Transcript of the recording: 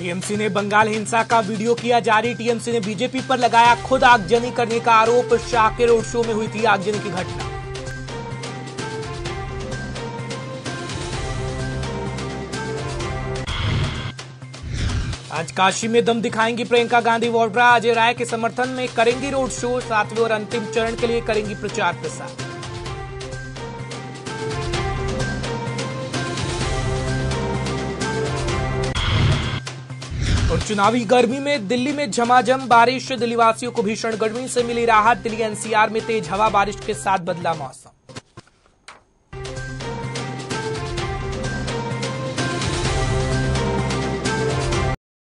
TMC ने बंगाल हिंसा का वीडियो किया जारी। टीएमसी ने बीजेपी पर लगाया खुद आगजनी करने का आरोप। शाकेर रोड शो में हुई थी आगजनी की घटना। आज काशी में दम दिखाएंगी प्रियंका गांधी वाड्रा, अजय राय के समर्थन में करेंगी रोड शो। 7वें और अंतिम चरण के लिए करेंगी प्रचार प्रसार। और चुनावी गर्मी में दिल्ली में झमाझम बारिश, दिल्लीवासियों को भीषण गर्मी से मिली राहत। दिल्ली एनसीआर में तेज हवा, बारिश के साथ बदला मौसम।